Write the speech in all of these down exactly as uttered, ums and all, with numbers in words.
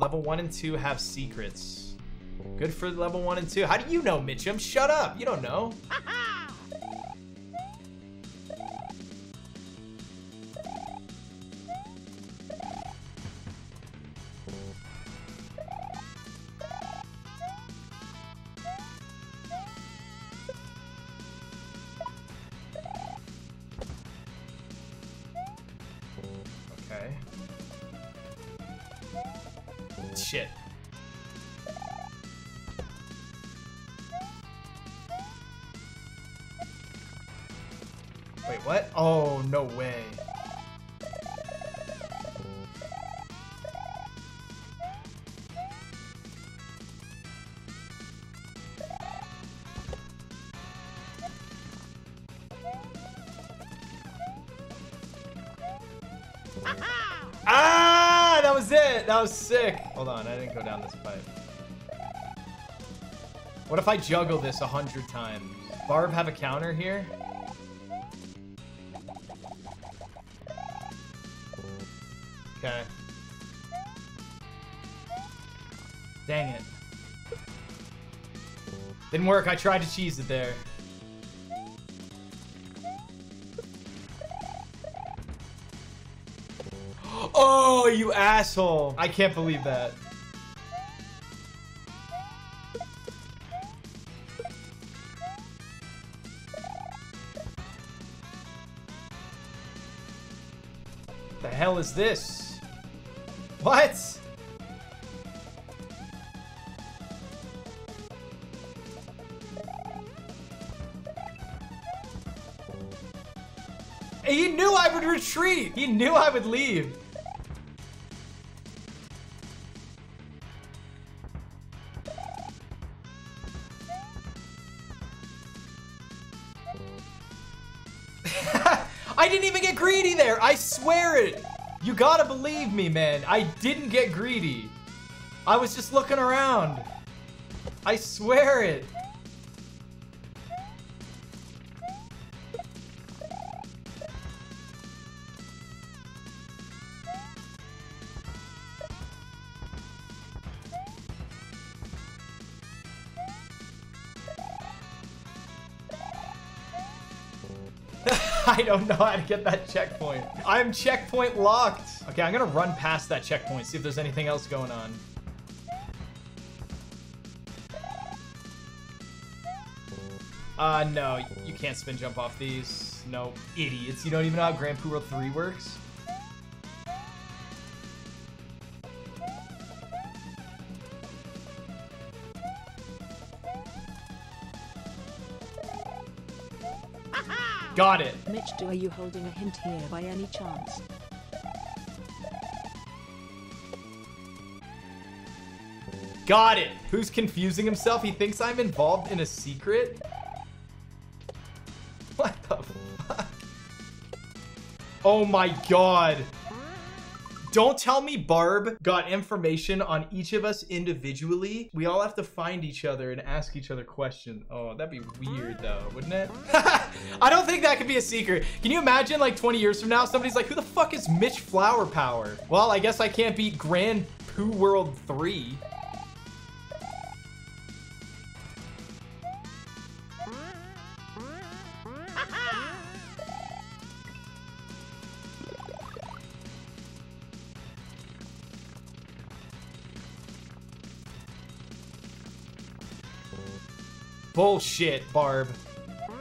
Level one and two have secrets. Good for level one and two. How do you know, Mitchum? Shut up. You don't know. Shit. Wait, what? Oh, no way. That was sick. Hold on, I didn't go down this pipe. What if I juggle this a hundred times? Barb have a counter here? Okay. Dang it. Didn't work, I tried to cheese it there. Oh, you asshole. I can't believe that. The hell is this? What? He knew I would retreat. He knew I would leave. I didn't even get greedy there. I swear it. You gotta believe me, man. I didn't get greedy. I was just looking around. I swear it. I don't know how to get that checkpoint. I'm checkpoint locked. Okay, I'm gonna run past that checkpoint, see if there's anything else going on. Uh, no, you can't spin jump off these. No, idiots. You don't even know how Grand Poo World three works? Got it. Mitch, do are you holding a hint here by any chance? Got it. Who's confusing himself? He thinks I'm involved in a secret? What the fuck? Oh my god. Don't tell me Barb got information on each of us individually. We all have to find each other and ask each other questions. Oh, that'd be weird though, wouldn't it? I don't think that could be a secret. Can you imagine like twenty years from now, somebody's like, who the fuck is Mitchflowerpower? Well, I guess I can't beat Grand Poo World three. Bullshit, Barb. Ah!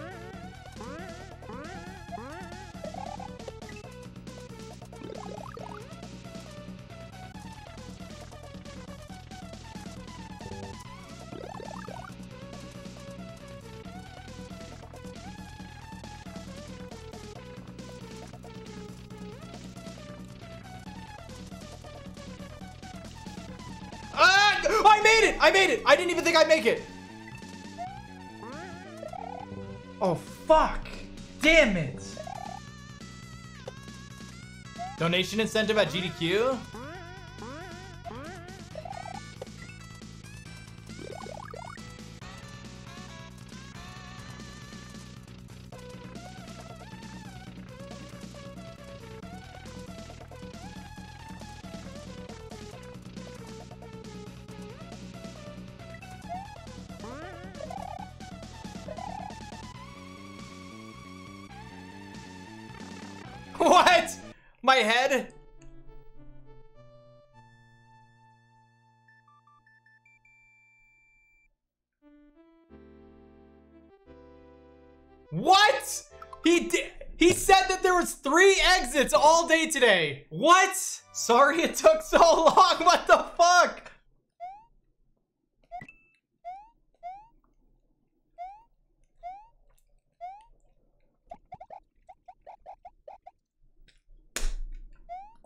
I made it! I made it! I didn't even think I'd make it! Oh, fuck. Damn it. Donation incentive at G D Q? What? My head? What? He did. He said that there was three exits all day today. What? Sorry it took so long. What the fuck?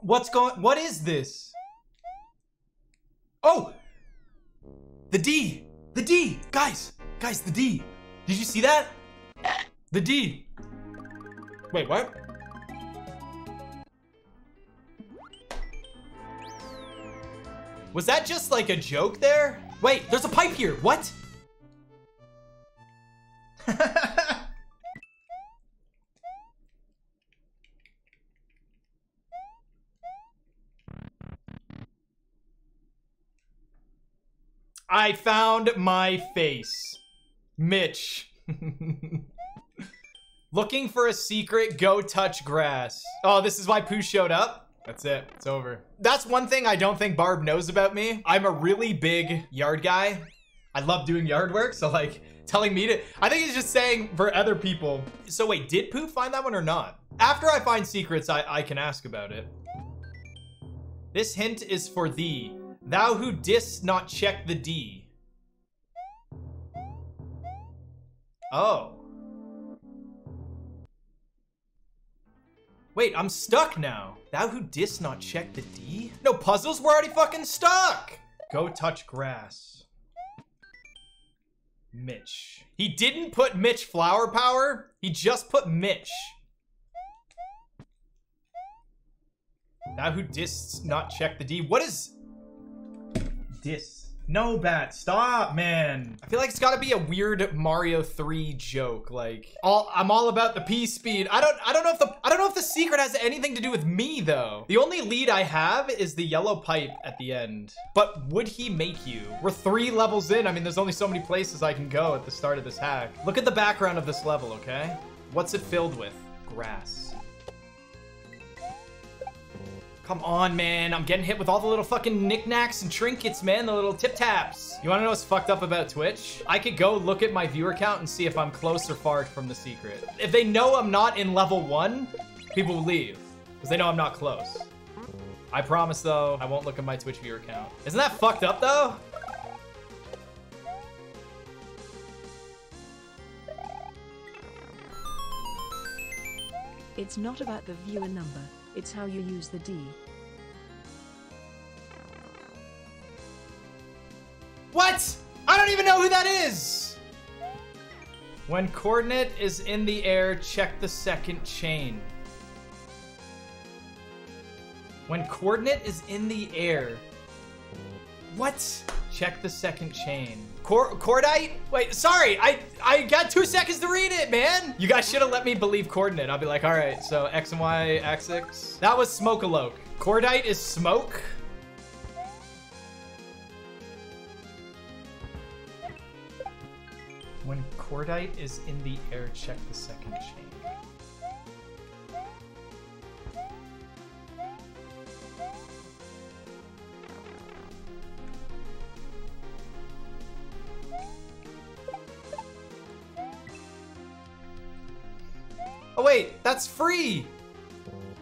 What's going? What is this? Oh, the D, the D, guys, guys, the D. Did you see that? The D. Wait, what? Was that just like a joke there? Wait, there's a pipe here. What? I found my face. Mitch. Looking for a secret, go touch grass. Oh, this is why Pooh showed up? That's it, it's over. That's one thing I don't think Barb knows about me. I'm a really big yard guy. I love doing yard work, so like, telling me to, I think he's just saying for other people. So wait, did Pooh find that one or not? After I find secrets, I, I can ask about it. This hint is for thee. Thou who didst not check the D. Oh. Wait, I'm stuck now. Thou who didst not check the D? No puzzles, we're already fucking stuck. Go touch grass. Mitch. He didn't put Mitchflowerpower. He just put Mitch. Thou who didst not check the D. What is dis? No, Bat, stop, man. I feel like it's gotta be a weird Mario three joke. Like, all, I'm all about the P speed. I don't, I don't know if the, I don't know if the secret has anything to do with me though. The only lead I have is the yellow pipe at the end. But would he make you? We're three levels in. I mean, there's only so many places I can go at the start of this hack. Look at the background of this level, okay? What's it filled with? Grass. Come on, man. I'm getting hit with all the little fucking knickknacks and trinkets, man. The little tip taps. You want to know what's fucked up about Twitch? I could go look at my viewer count and see if I'm close or far from the secret. If they know I'm not in level one, people will leave because they know I'm not close. I promise though, I won't look at my Twitch viewer count. Isn't that fucked up though? It's not about the viewer number. It's how you use the D. What? I don't even know who that is! When coordinate is in the air, check the second chain. When coordinate is in the air. What? Check the second chain. Cor Cordite? Wait, sorry, I, I got two seconds to read it, man. You guys should have let me believe coordinate. I'll be like, all right, so X and Y, axis. That was smoke-a-loke. Cordite is smoke. When cordite is in the air, check the second chain. Wait, that's free!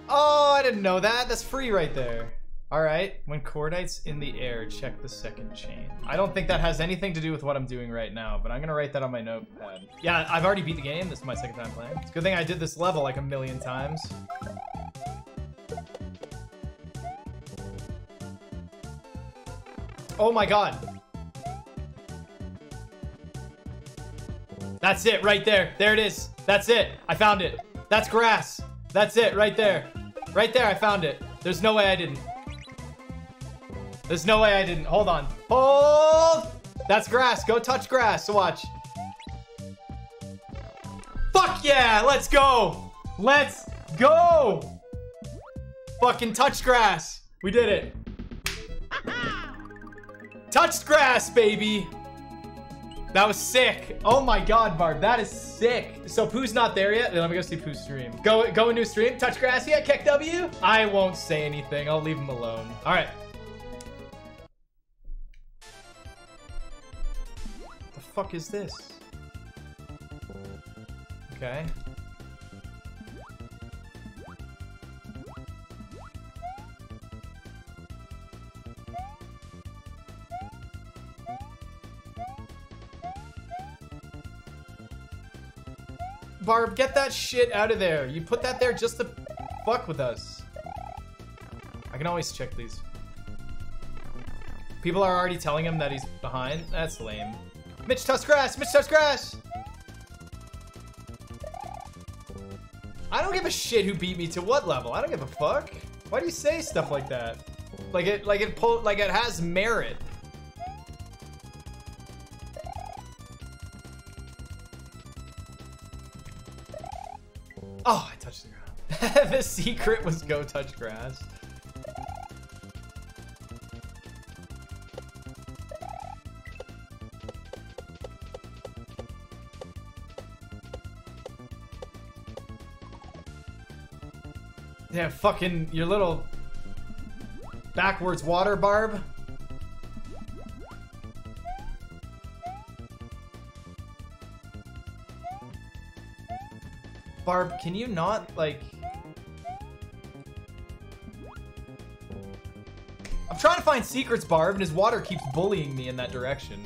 Oh, I didn't know that. That's free right there. All right, when cordite's in the air, check the second chain. I don't think that has anything to do with what I'm doing right now, but I'm gonna write that on my notepad. Yeah, I've already beat the game. This is my second time playing. It's a good thing I did this level like a million times. Oh my God. That's it right there. There it is. That's it. I found it. That's grass. That's it right there. Right there, I found it. There's no way I didn't. There's no way I didn't. Hold on. Hold! That's grass. Go touch grass. Watch. Fuck yeah! Let's go! Let's go! Fucking touch grass. We did it. Touched grass, baby! That was sick. Oh my god, Barb, that is sick. So Pooh's not there yet. Let me go see Pooh's stream. Go go a new stream. Touch grass yet, Keck W? I won't say anything. I'll leave him alone. All right. The fuck is this? Okay. Barb, get that shit out of there. You put that there just to fuck with us. I can always check these. People are already telling him that he's behind. That's lame. Mitch touch grass. Mitch touch grass. I don't give a shit who beat me to what level. I don't give a fuck. Why do you say stuff like that? Like it, like it, like it has merit. Oh, I touched the ground. The secret was go touch grass. Yeah, fucking your little backwards water, Barb. Barb, can you not, like... I'm trying to find secrets, Barb, and his water keeps bullying me in that direction.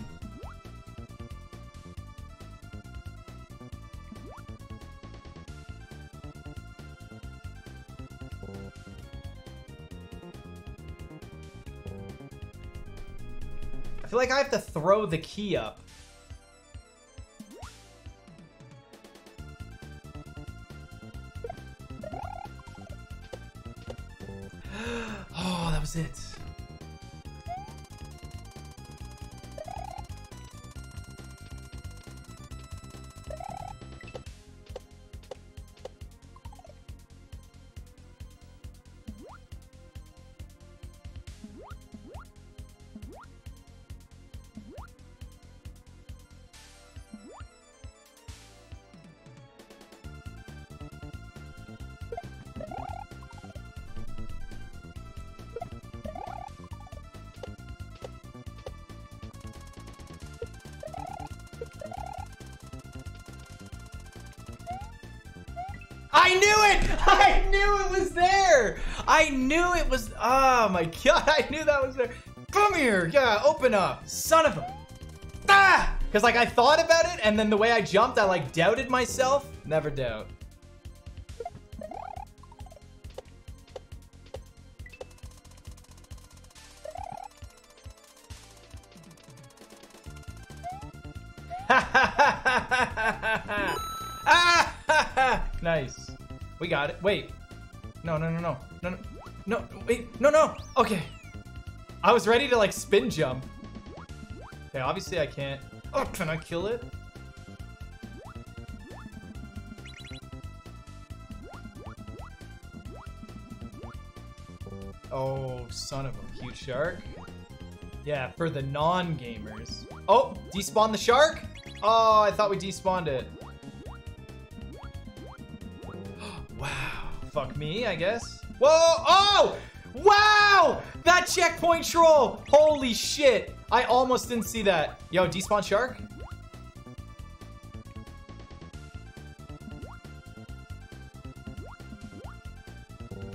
I feel like I have to throw the key up. It. I knew it! I knew it was there! I knew it was... Oh my god, I knew that was there. Come here! Yeah, open up! Son of a... Ah! Because, like, I thought about it, and then the way I jumped, I, like, doubted myself. Never doubt. Nice. We got it. Wait. No, no, no, no. No, no. No, wait. No, no. Okay. I was ready to, like, spin jump. Okay, obviously I can't. Oh, can I kill it? Oh, son of a huge shark. Yeah, for the non-gamers. Oh, despawn the shark? Oh, I thought we despawned it. Fuck me, I guess. Whoa! Oh! Wow! That checkpoint troll! Holy shit! I almost didn't see that. Yo, despawn shark?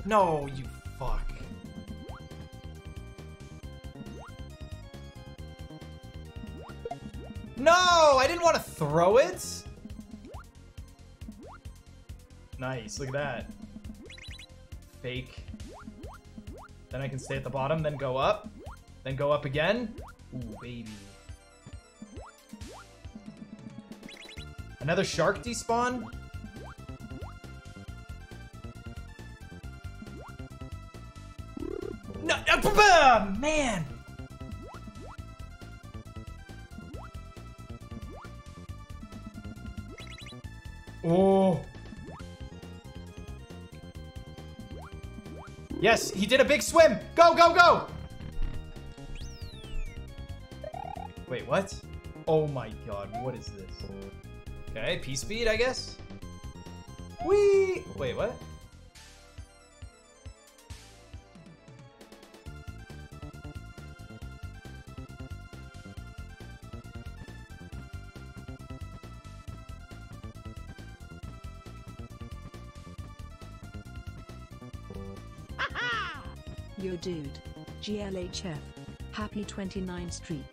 No, you fuck. No! I didn't want to throw it! Nice, look at that. Fake. Then I can stay at the bottom, then go up. Then go up again. Ooh, baby. Another shark despawn? No, uh, man! Oh. Yes, he did a big swim. Go, go, go. Wait, what? Oh my god, what is this? Okay, peace speed, I guess? Whee! Wait, what? Yo dude, G L H F, happy twenty-nine streak.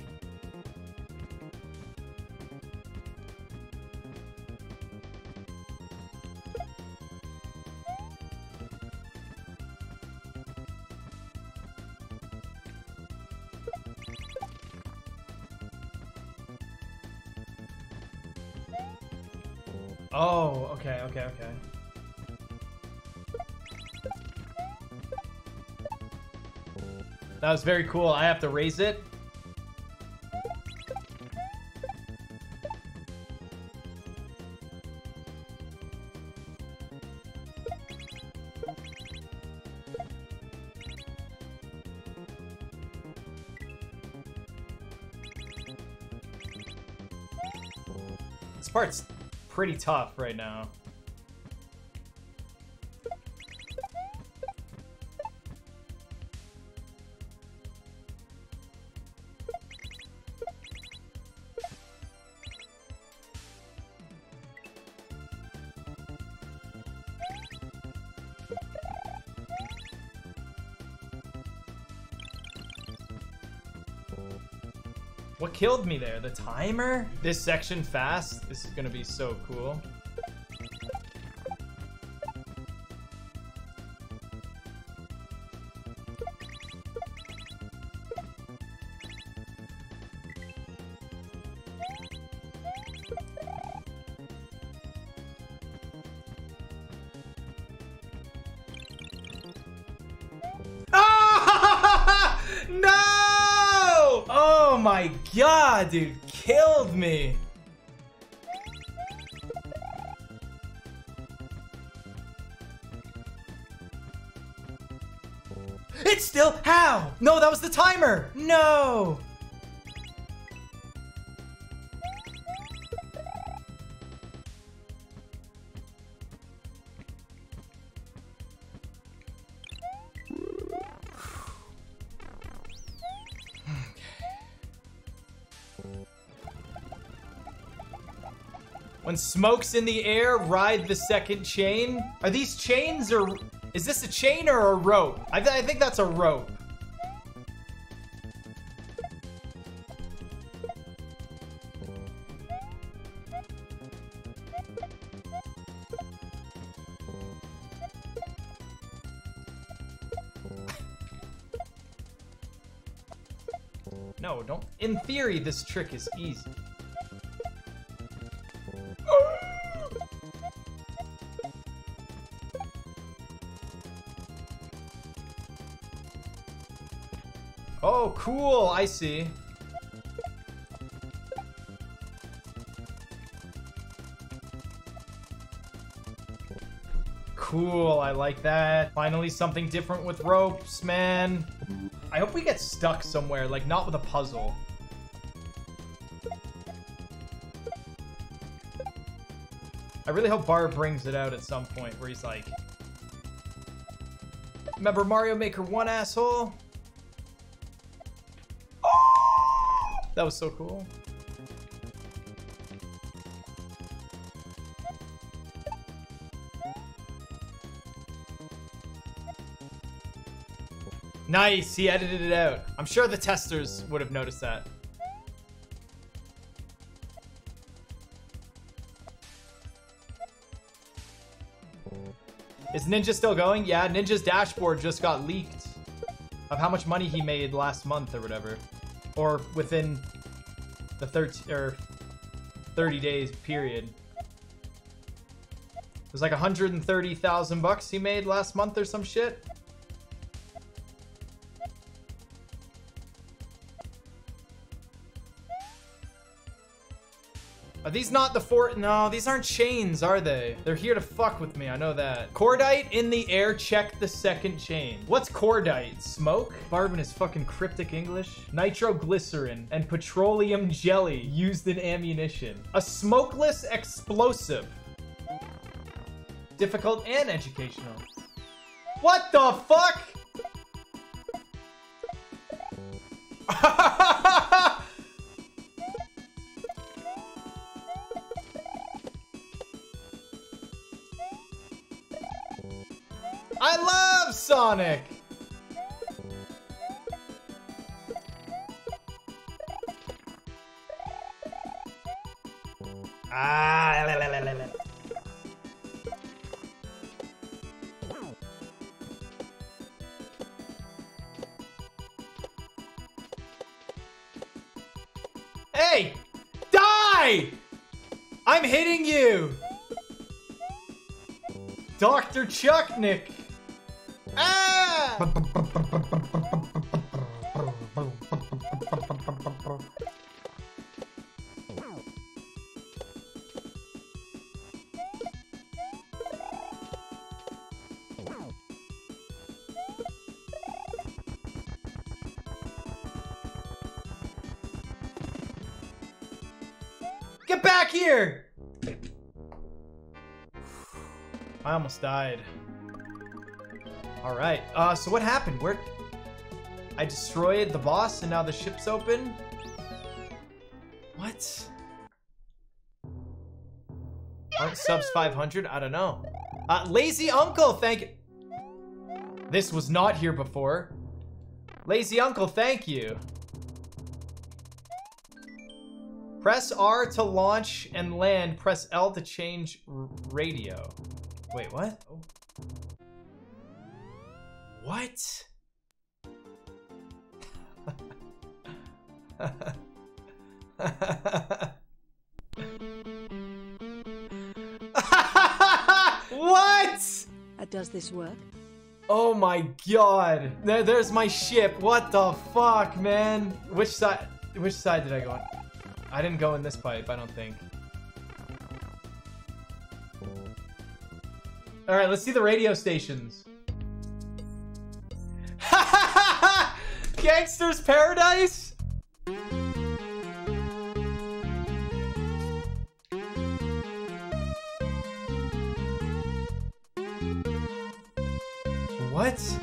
Oh, okay, okay, okay. That was very cool. I have to raise it. This part's pretty tough right now. What killed me there? The timer? This section fast? This is gonna be so cool. Oh my god, dude, killed me. It's still how? No, that was the timer. No. When smoke's in the air, ride the second chain. Are these chains or... Is this a chain or a rope? I, th I think that's a rope. No, don't... In theory, this trick is easy. Oh, cool, I see. Cool, I like that. Finally something different with ropes, man. I hope we get stuck somewhere, like not with a puzzle. I really hope Barr brings it out at some point where he's like, remember Mario Maker one, asshole? That was so cool. Nice, he edited it out. I'm sure the testers would have noticed that. Is Ninja still going? Yeah, Ninja's dashboard just got leaked of how much money he made last month or whatever. Or within the thirty, or thirty days period. It was like one hundred thirty thousand bucks he made last month or some shit. Are these not the four? No, these aren't chains, are they? They're here to fuck with me, I know that. Cordite in the air, check the second chain. What's cordite? Smoke? Barb in his fucking cryptic English. Nitroglycerin and petroleum jelly used in ammunition. A smokeless explosive. Difficult and educational. What the fuck? I love Sonic. Ah. La, la, la, la, la. Hey! Die! I'm hitting you! Doctor Chucknick! Ah! Get back here! I almost died. All right, uh, so what happened? Where? I destroyed the boss and now the ship's open? What? Aren't subs five hundred? I don't know. Uh, Lazy Uncle, thank you. This was not here before. Lazy Uncle, thank you. Press R to launch and land. Press L to change radio. Wait, what? Oh. What? What? Does this work? Oh my god. There, there's my ship. What the fuck, man? Which side? Which side did I go on? I didn't go in this pipe, I don't think. All right, let's see the radio stations. Gangster's Paradise? What?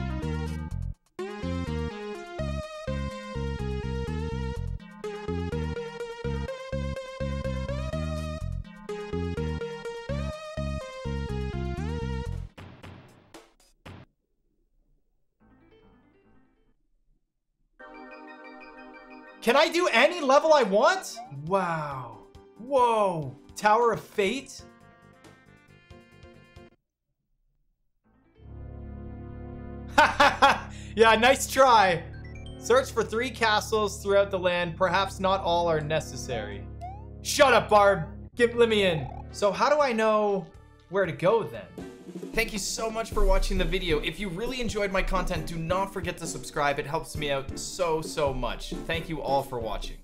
Can I do any level I want? Wow. Whoa. Tower of Fate? Yeah, nice try. Search for three castles throughout the land. Perhaps not all are necessary. Shut up, Barb. Give, let me in. So how do I know where to go then? Thank you so much for watching the video. If you really enjoyed my content, do not forget to subscribe. It helps me out so, so much. Thank you all for watching.